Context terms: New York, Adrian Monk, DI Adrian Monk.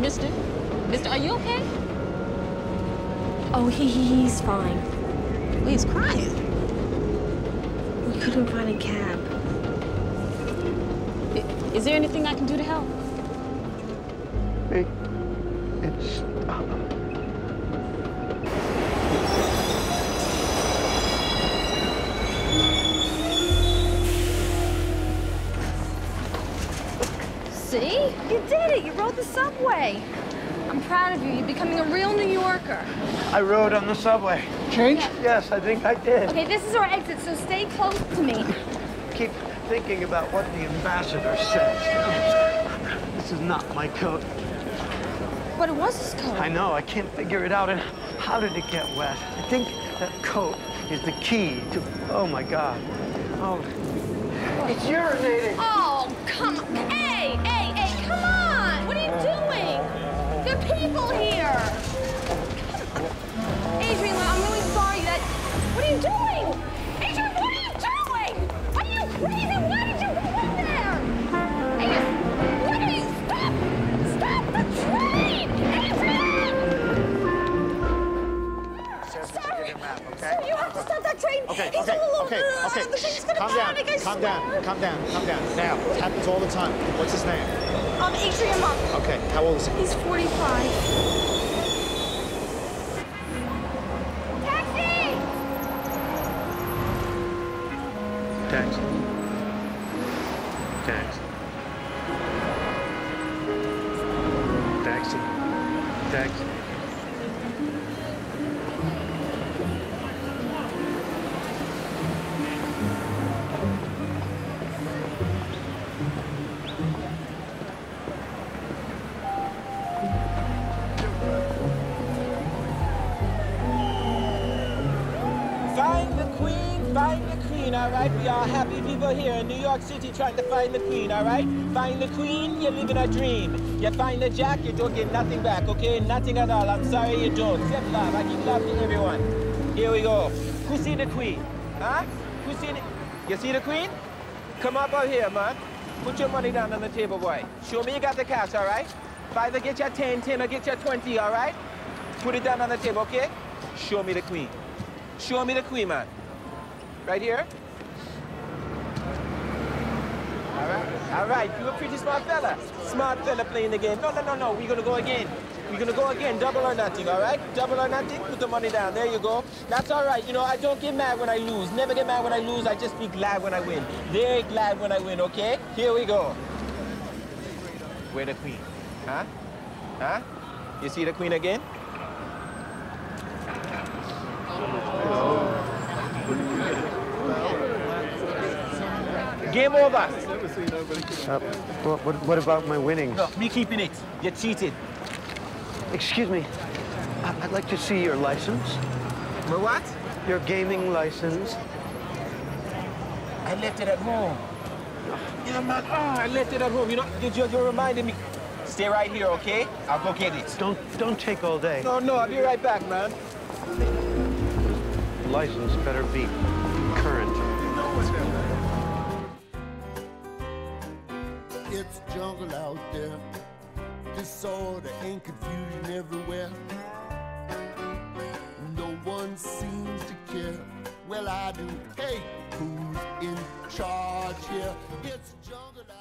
Mister, are you okay? Oh, he's fine. Well, he's crying. We couldn't find a cab. Is there anything I can do to help? Hey, it's... See? You did it! You rode the subway! I'm proud of you. You're becoming a real New Yorker. I rode on the subway. Change? Yeah. Yes, I think I did. Okay, this is our exit, so stay close to me. Keep thinking about what the ambassador says. This is not my coat. But it was his coat. I know. I can't figure it out. And how did it get wet? I think that coat is the key to... Oh, my God. Oh, it's urinating. Oh, come on. Hey, come on. What are you doing? There are people here. Adrian, I'm really sorry that... What are you doing? Adrian, what are you doing? Are you crazy? Why did you go in there? Adrian, what are you... Stop! Stop the train! Adrian! Sorry. Sir, you have to stop that train. Okay. He's all over. The train's gonna panic, I swear. Calm down. Now, it happens all the time. What's his name? Adrian Monk. Okay, how old is he? He's 45. Taxi! Taxi. All right, we are happy people here in New York City trying to find the queen, all right? Find the queen, you're living a dream. You find the jack, you don't get nothing back, okay? Nothing at all, I'm sorry you don't. Except love, I give love to everyone. Here we go. Who see the queen? Huh? Who see the... You see the queen? Come up out here, man. Put your money down on the table, boy. Show me you got the cash, all right? Fiver, get your 10, tenner, get your 20, all right? Put it down on the table, okay? Show me the queen. Show me the queen, man. Right here? All right, you're a pretty smart fella. Smart fella playing the game. No, we're gonna go again. Double or nothing, all right? Double or nothing, put the money down. There you go. That's all right, you know, I don't get mad when I lose. Never get mad when I lose, I just be glad when I win. Very glad when I win, okay? Here we go. Where the queen? Huh? Huh? You see the queen again? Game over. What about my winnings? No, me keeping it. You cheated. Excuse me. I'd like to see your license. My what? Your gaming license. I left it at home. Yeah, man. Oh, I left it at home. You know, you reminded me. Stay right here, okay? I'll go get it. Don't take all day. No, I'll be right back, man. License better be current. It's jungle out there, disorder and confusion everywhere. No one seems to care. Well, I do. Hey, who's in charge here? It's jungle out there.